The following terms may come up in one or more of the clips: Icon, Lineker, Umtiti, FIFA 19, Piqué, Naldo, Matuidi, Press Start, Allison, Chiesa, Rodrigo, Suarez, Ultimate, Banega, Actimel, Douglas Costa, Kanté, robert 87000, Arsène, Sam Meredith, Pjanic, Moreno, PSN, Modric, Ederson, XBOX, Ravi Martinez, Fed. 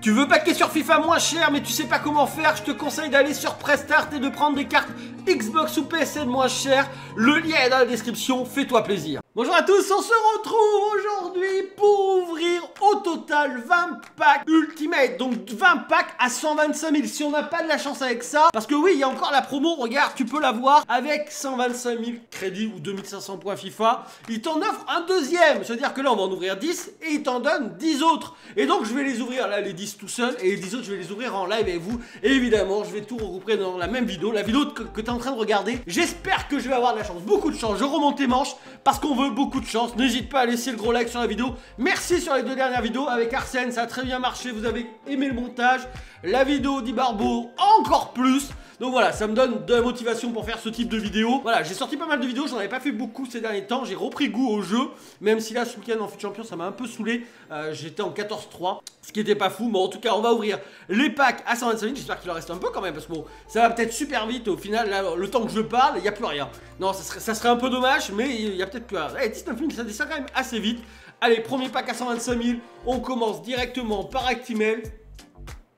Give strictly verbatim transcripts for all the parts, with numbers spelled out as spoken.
Tu veux paquer sur FIFA moins cher mais tu sais pas comment faire? Je te conseille d'aller sur Press Start et de prendre des cartes Xbox ou P S N moins chères. Le lien est dans la description, fais-toi plaisir. Bonjour à tous, on se retrouve aujourd'hui pour ouvrir au total vingt packs Ultimate. Donc vingt packs à cent vingt-cinq mille si on n'a pas de la chance avec ça. Parce que oui, il y a encore la promo, regarde, tu peux l'avoir avec cent vingt-cinq mille crédits ou deux mille cinq cents points FIFA. Il t'en offre un deuxième, c'est-à-dire que là on va en ouvrir dix et il t'en donne dix autres. Et donc je vais les ouvrir là, les dix tout seul, et les dix autres je vais les ouvrir en live avec vous, et évidemment je vais tout regrouper dans la même vidéo, la vidéo que, que tu es en train de regarder. J'espère que je vais avoir de la chance, beaucoup de chance. Je remonte les manches parce qu'on veut beaucoup de chance. N'hésite pas à laisser le gros like sur la vidéo. Merci sur les deux dernières vidéos avec Arsène, ça a très bien marché, vous avez aimé le montage, la vidéo d'Ibarbo encore plus. Donc voilà, ça me donne de la motivation pour faire ce type de vidéo. Voilà, j'ai sorti pas mal de vidéos, j'en avais pas fait beaucoup ces derniers temps. J'ai repris goût au jeu, même si là ce week-end en foot champion ça m'a un peu saoulé. euh, J'étais en quatorze trois, ce qui était pas fou. Mais en tout cas on va ouvrir les packs à cent vingt-cinq mille. J'espère qu'il en reste un peu quand même, parce que bon, ça va peut-être super vite. Au final, là, le temps que je parle, il n'y a plus rien. Non, ça serait, ça serait un peu dommage, mais il y a peut-être plus rien. Allez, dix-neuf mille, ça descend quand même assez vite. Allez, premier pack à cent vingt-cinq mille. On commence directement par Actimel.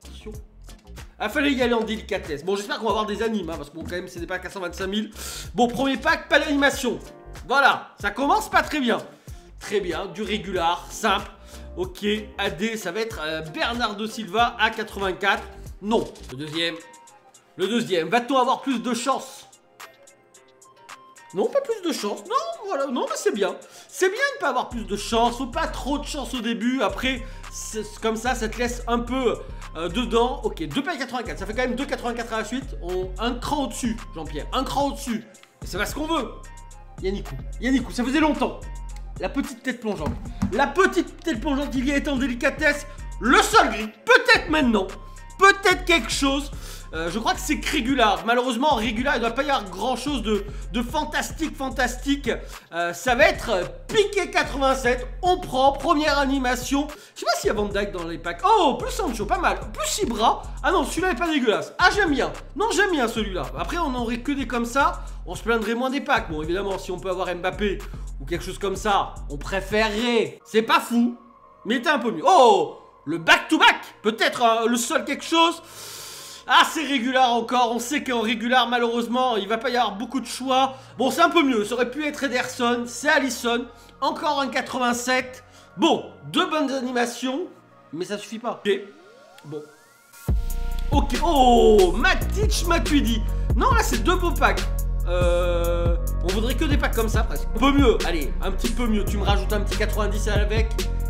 Attention. Ah, fallait y aller en délicatesse. Bon, j'espère qu'on va avoir des animes, hein, parce que bon, quand même, c'est des packs à cent vingt-cinq mille. Bon, premier pack, pas d'animation. Voilà, ça commence pas très bien. Très bien, du régular, simple. Ok, A D, ça va être euh, Bernard de Silva à quatre-vingt-quatre. Non, le deuxième. Le deuxième, va-t-on avoir plus de chance? Non, pas plus de chance. Non, voilà, non, mais c'est bien. C'est bien de ne pas avoir plus de chance. Faut pas trop de chance au début. Après, comme ça, ça te laisse un peu euh, dedans. Ok, deux virgule quatre-vingt-quatre. Ça fait quand même deux virgule quatre-vingt-quatre à la suite. On, un cran au-dessus, Jean-Pierre. Un cran au-dessus. Et c'est pas ce qu'on veut. Yannick, Yannick, ça faisait longtemps. La petite tête plongeante. La petite tête plongeante, il y a été en délicatesse. Le sol gris. Peut-être maintenant. Peut-être quelque chose. Euh, je crois que c'est Régular. Malheureusement, Régular, il ne doit pas y avoir grand chose de, de fantastique, fantastique. Euh, ça va être euh, Piqué quatre-vingt-sept. On prend. Première animation. Je sais pas s'il y a Van Dijk dans les packs. Oh, plus Sancho, pas mal. Plus Ibra. Ah non, celui-là n'est pas dégueulasse. Ah, j'aime bien. Non, j'aime bien celui-là. Après, on n'aurait que des comme ça. On se plaindrait moins des packs. Bon, évidemment, si on peut avoir Mbappé ou quelque chose comme ça, on préférerait. C'est pas fou, mais t'es un peu mieux. Oh, le back-to-back. Peut-être euh, le seul quelque chose. Ah, c'est régular encore, on sait qu'en régular, malheureusement, il va pas y avoir beaucoup de choix. Bon, c'est un peu mieux, ça aurait pu être Ederson, c'est Allison, encore un quatre-vingt-sept. Bon, deux bonnes animations, mais ça suffit pas. Ok, bon. Ok, oh, Matic, Matuidi. Non, là, c'est deux beaux packs. Euh, on voudrait que des packs comme ça, presque. Un peu mieux, allez, un petit peu mieux, tu me rajoutes un petit quatre-vingt-dix avec,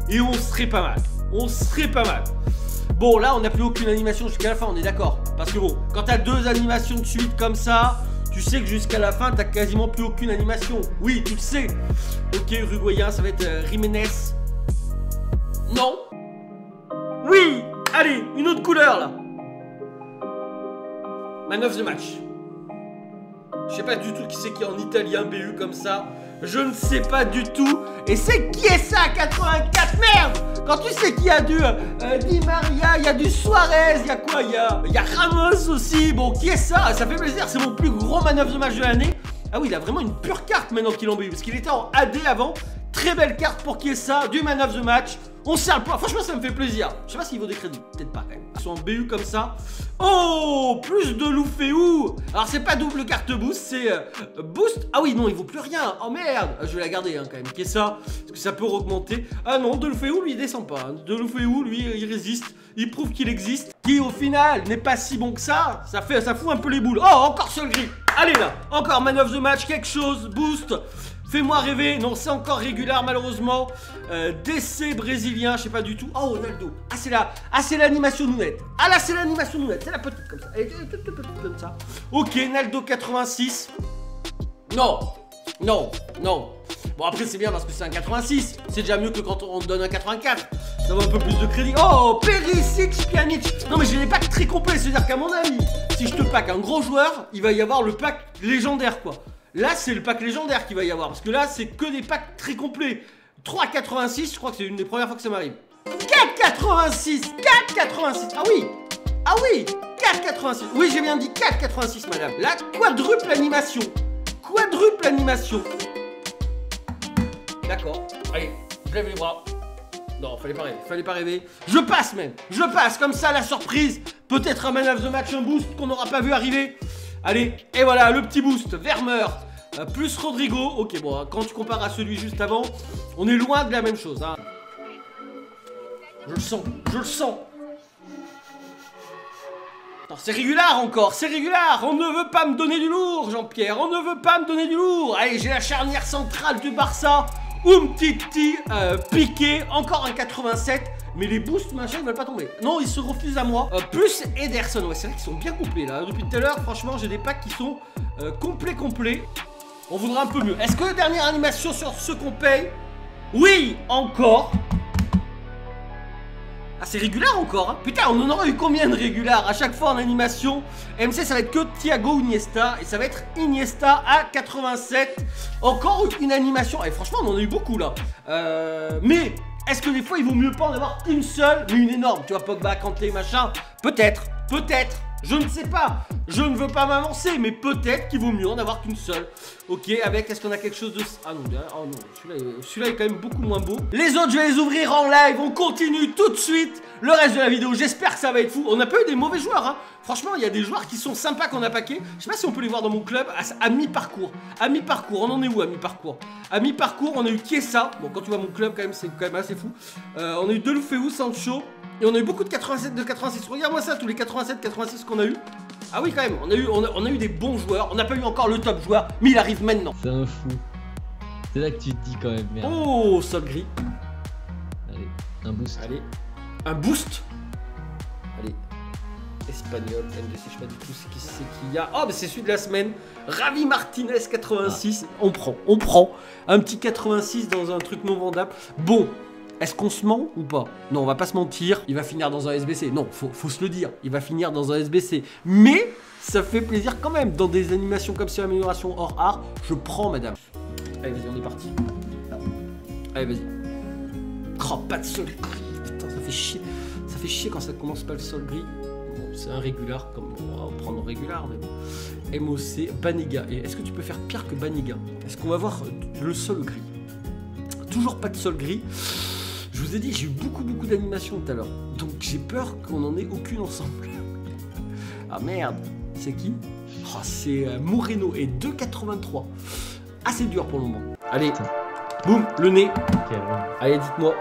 et on serait pas mal. On serait pas mal. Bon, là on n'a plus aucune animation jusqu'à la fin, on est d'accord. Parce que bon, quand t'as deux animations de suite comme ça, tu sais que jusqu'à la fin t'as quasiment plus aucune animation. Oui, tu le sais. Ok, uruguayen, ça va être euh, Jiménez. Non. Oui. Allez, une autre couleur là. Man of the match. Je sais pas du tout qui c'est qui est en italien B U comme ça. Je ne sais pas du tout. Et c'est qui est ça, quatre-vingt-quatre? Merde. Quand tu sais qu'il y a du euh, Di Maria, il y a du Suarez, il y a quoi? Il y a, y a Ramos aussi. Bon, qui est ça? Ça fait plaisir, c'est mon plus gros manœuvre de match de l'année. Ah oui, il a vraiment une pure carte maintenant qu'il en B U, parce qu'il était en A D avant. Très belle carte pour qui est ça, du man of the match. On sert le point, franchement ça me fait plaisir. Je sais pas s'il vaut des crédits, peut-être pas quand même. Ils sont en B U comme ça. Oh, plus de Deloufeu. Alors c'est pas double carte boost, c'est euh, boost. Ah oui non, il vaut plus rien, oh merde. Je vais la garder hein, quand même, qui est ça, parce que ça peut augmenter. Ah non, Deloufeu lui il descend pas hein. Deloufeu lui il résiste, il prouve qu'il existe. Qui au final n'est pas si bon que ça. Ça fait, ça fout un peu les boules. Oh, encore seul gris, allez là, encore man of the match, quelque chose, boost. Fais-moi rêver, non c'est encore régulier malheureusement. euh, D C brésilien, je sais pas du tout. Oh Naldo, ah c'est là, ah c'est l'animation nounette. Ah là c'est l'animation nounette, c'est la petite comme ça. Elle est toute petite comme ça. Ok, Naldo quatre-vingt-six. Non, non, non. Bon après c'est bien parce que c'est un quatre-vingt-six. C'est déjà mieux que quand on donne un quatre-vingt-quatre. Ça vaut un peu plus de crédit. Oh, Perisic, Pjanic. Non mais j'ai les packs très complets, c'est-à-dire qu'à mon avis, si je te pack un gros joueur, il va y avoir le pack légendaire quoi. Là, c'est le pack légendaire qu'il va y avoir. Parce que là, c'est que des packs très complets. trois virgule quatre-vingt-six, je crois que c'est une des premières fois que ça m'arrive. quatre virgule quatre-vingt-six, quatre virgule quatre-vingt-six. Ah oui, ah oui, quatre virgule quatre-vingt-six. Oui, j'ai bien dit quatre virgule quatre-vingt-six, madame. Là, quadruple animation. Quadruple animation. D'accord. Allez, je lève les bras. Non, fallait pas rêver, fallait pas rêver. Je passe même, je passe, comme ça la surprise. Peut-être un man of the match, un boost qu'on n'aura pas vu arriver. Allez, et voilà, le petit boost, Vermeer, plus Rodrigo. Ok, bon, hein, quand tu compares à celui juste avant, on est loin de la même chose. Hein. Je le sens, je le sens. C'est régulier encore, c'est régulier. On ne veut pas me donner du lourd, Jean-Pierre. On ne veut pas me donner du lourd. Allez, j'ai la charnière centrale du Barça. Umtiti, euh, Piqué, encore un quatre-vingt-sept. Mais les boosts, machin, ils veulent pas tomber. Non, ils se refusent à moi. Euh, plus Ederson. Ouais, c'est vrai qu'ils sont bien complets là. Depuis tout à l'heure, franchement, j'ai des packs qui sont euh, complets, complets. On voudra un peu mieux. Est-ce que la dernière animation sur ce qu'on paye? Oui, encore. Ah, c'est régulier encore, hein. Putain, on en aura eu combien de réguliers? À chaque fois en animation, M C, ça va être que Thiago ou Iniesta. Et ça va être Iniesta à quatre-vingt-sept. Encore une animation. Et franchement, on en a eu beaucoup là. Euh, mais est-ce que des fois, il vaut mieux pas en avoir une seule, mais une énorme? Tu vois, Pogba, Kanté, machin. Peut-être, peut-être. Je ne sais pas. Je ne veux pas m'avancer, mais peut-être qu'il vaut mieux en avoir qu'une seule. Ok, avec, est-ce qu'on a quelque chose de... Ah non, oh non, celui-là celui-là est quand même beaucoup moins beau. Les autres, je vais les ouvrir en live. On continue tout de suite le reste de la vidéo. J'espère que ça va être fou. On n'a pas eu des mauvais joueurs, hein. Franchement, il y a des joueurs qui sont sympas qu'on a paqués. Je sais pas si on peut les voir dans mon club à mi-parcours. À mi-parcours, on en est où à mi-parcours? À mi-parcours, on a eu Chiesa. Bon, quand tu vois mon club, quand même, c'est quand même assez fou. Euh, on a eu Deloufeu, Sancho. Et on a eu beaucoup de quatre-vingt-sept, de quatre-vingt-six. Regarde-moi ça, tous les quatre-vingt-sept, quatre-vingt-six qu'on a eu. Ah oui, quand même, on a eu, on a, on a eu des bons joueurs. On n'a pas eu encore le top joueur, mais il arrive maintenant. C'est un fou. C'est là que tu te dis quand même, merde. Oh, sol gris. Allez, un boost. Allez, un boost. Allez, espagnol, M D C, je sais pas du tout ce c'est qu'il y a. Oh, mais c'est celui de la semaine. Ravi Martinez, quatre-vingt-six. Ah. On prend, on prend. Un petit quatre-vingt-six dans un truc non vendable. Bon. Est-ce qu'on se ment ou pas? Non, on va pas se mentir. Il va finir dans un S B C. Non, faut, faut se le dire. Il va finir dans un S B C. Mais ça fait plaisir quand même. Dans des animations comme ça, amélioration hors art, je prends, madame. Allez, vas-y, on est parti. Allez, vas-y. Oh, pas de sol gris. Putain, ça fait chier. Ça fait chier quand ça commence pas le sol gris. Bon, c'est un régulier, comme on va prendre régulier, mais bon. M O C, Banega. Et est-ce que tu peux faire pire que Banega? Est-ce qu'on va voir le sol gris? Toujours pas de sol gris. Je vous ai dit, j'ai eu beaucoup, beaucoup d'animations tout à l'heure. Donc j'ai peur qu'on n'en ait aucune ensemble. Ah merde, c'est qui? Oh, c'est euh, Moreno et deux virgule quatre-vingt-trois. Assez dur pour le moment. Allez, boum, le nez. Okay, allez, dites-moi.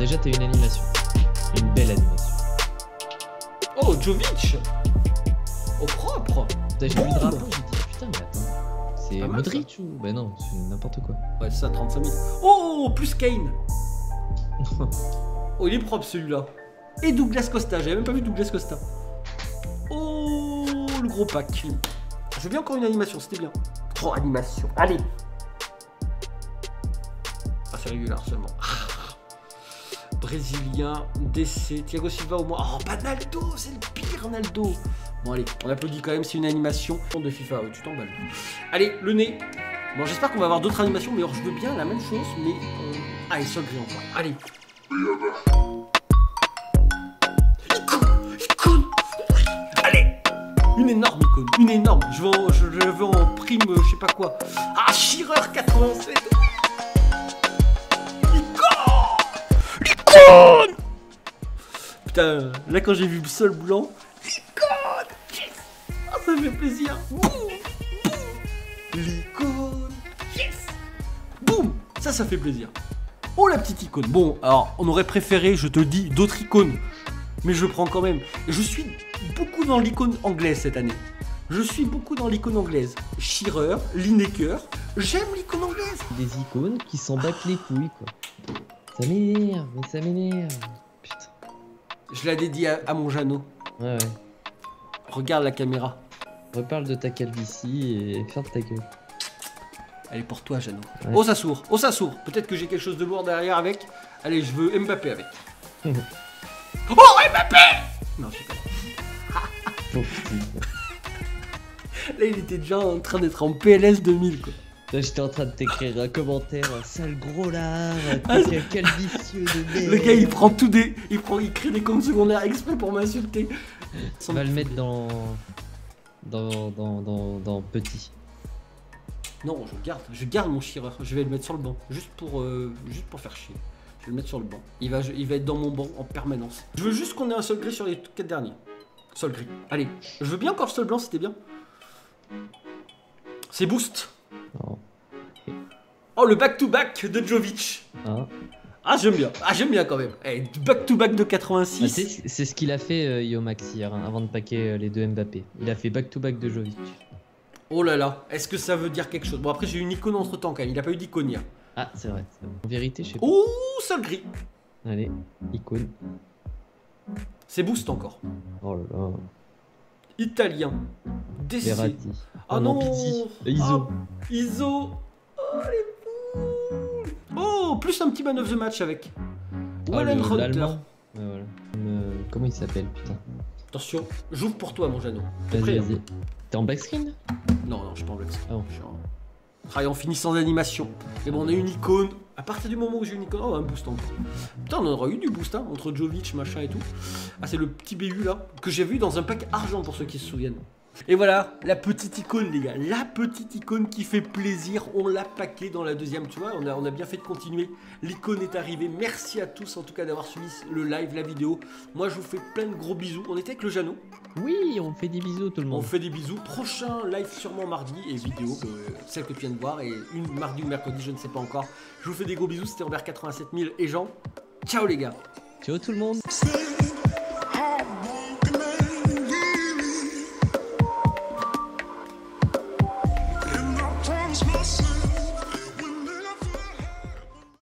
Déjà, t'as une animation, une belle animation. Oh, Jovic, au propre. J'ai vu le drapeau, j'ai dit putain, mais attends, c'est Modric ou? Bah non, c'est n'importe quoi. Ouais, c'est ça, trente-cinq mille. Oh, plus Kane. Oh, il est propre celui-là. Et Douglas Costa, j'avais même pas vu Douglas Costa. Oh, le gros pack. Je veux encore une animation, c'était bien. Trois animations, allez. Ah, c'est régulier seulement. Brésilien, D C, Thiago Silva au moins. Oh, pas Naldo, c'est le pire, Naldo. Bon, allez, on applaudit quand même, c'est une animation de FIFA. Tu t'emballes. Allez, le nez. Bon, j'espère qu'on va avoir d'autres animations, mais alors, je veux bien la même chose, mais. Euh... Ah, et sol gris encore. Allez. Icône, icône. Allez. Une énorme icône, une énorme. Je veux en, je, je veux en prime, je sais pas quoi. Ah, Shearer quatre-vingt-sept. Putain, là quand j'ai vu le sol blanc, l'icône, yes, oh, ça me fait plaisir. Boum, boum, l'icône, yes, boum, ça, ça fait plaisir. Oh, la petite icône. Bon, alors on aurait préféré, je te dis, d'autres icônes, mais je prends quand même. Je suis beaucoup dans l'icône anglaise cette année. Je suis beaucoup dans l'icône anglaise. Shearer, Lineker, j'aime l'icône anglaise. Des icônes qui s'en battent ah. les couilles, quoi. Ça m'énerve, mais ça m'énerve. Putain. Je la dédie à, à mon Jeannot. Ouais, ouais. Regarde la caméra. Reparle de ta calvitie et ferme ta gueule. Elle est pour toi, Jeannot. Ouais. Oh, ça sourd. Oh, ça sourd. Peut-être que j'ai quelque chose de lourd derrière avec. Allez, je veux Mbappé avec. Oh, Mbappé. Non, je sais pas. Là, il était déjà en train d'être en P L S deux mille, quoi. J'étais en train de t'écrire un commentaire, un sale gros lard, quel vicieux de merde. Le gars il prend tout des. Il, prend... il crée des comptes secondaires exprès pour m'insulter. On va le mettre dans... dans. Dans. Dans. Dans petit. Non, je garde, je garde mon Shearer, je vais le mettre sur le banc, juste pour euh, juste pour faire chier. Je vais le mettre sur le banc. Il va, il va être dans mon banc en permanence. Je veux juste qu'on ait un sol gris sur les quatre derniers. Sol gris. Allez, je veux bien encore sol blanc, c'était bien. C'est boost. Oh, okay. Oh le back-to-back -back de Jovic. Ah, ah j'aime bien, ah j'aime bien quand même. Back-to-back hey, -back de quatre-vingt-six. Ah, c'est ce qu'il a fait euh, Yomax hier, hein, avant de paquer euh, les deux Mbappé. Il a fait back-to-back -back de Jovic. Oh là là, est-ce que ça veut dire quelque chose? Bon après j'ai eu une icône entre temps quand même, il a pas eu d'icône hier. Ah c'est vrai, c'est vrai. En vérité je sais pas. Ouh, sol gris. Allez, icône. C'est boost encore. Oh là là. Italien. D C. Verratti. Ah oh non, non Iso. Ah, Iso. Oh les boules. Oh, plus un petit man of the match avec Wallen oh, Hunter. Ah, voilà. euh, Comment il s'appelle putain? Attention, j'ouvre pour toi mon Jeannot. Vas-y, vas-y. T'es en black screen? Non, non, je suis pas en black screen. Oh. Je suis en... Ah, et on finit sans animation. Mais bon, on a une icône. À partir du moment où j'ai une icône, oh, on a un boost en plus. Putain, on en aura eu du boost, hein, entre Jovic, machin et tout. Ah, c'est le petit B U là, que j'ai vu dans un pack argent pour ceux qui se souviennent. Et voilà, la petite icône, les gars. La petite icône qui fait plaisir. On l'a paquée dans la deuxième, tu vois. On a, on a bien fait de continuer. L'icône est arrivée. Merci à tous, en tout cas, d'avoir suivi le live, la vidéo. Moi, je vous fais plein de gros bisous. On était avec le Jeannot. Oui, on fait des bisous, tout le monde. On fait des bisous. Prochain live, sûrement mardi. Et vidéo, que, celle que tu viens de voir. Et une mardi ou mercredi, je ne sais pas encore. Je vous fais des gros bisous. C'était Robert quatre-vingt-sept mille et Jean. Ciao, les gars. Ciao, tout le monde.